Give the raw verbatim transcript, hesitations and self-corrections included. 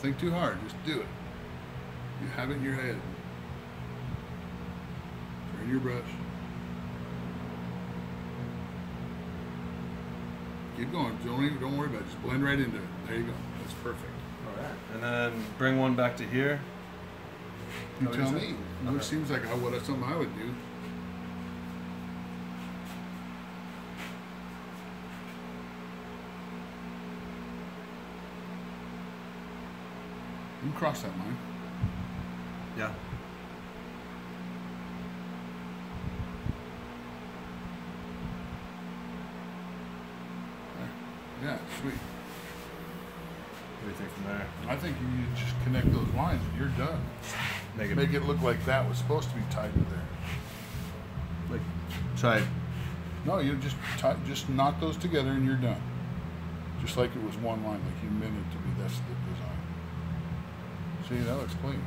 think too hard, just do it. You have it in your head. Turn your brush. Keep going, don't even, don't worry about it, just blend right into it. There you go, that's perfect. All right, and then bring one back to here. You oh, tell me, okay. It seems like I would, that's something I would do. You can cross that line. Yeah. Yeah, sweet. What do you think from there? I think you need to just connect those lines and you're done. Make it, Make it look like that was supposed to be tied to there. Like, tied? No, you just tie, just knot those together and you're done. Just like it was one line, like you meant it to be. That's the design. See, that looks clean.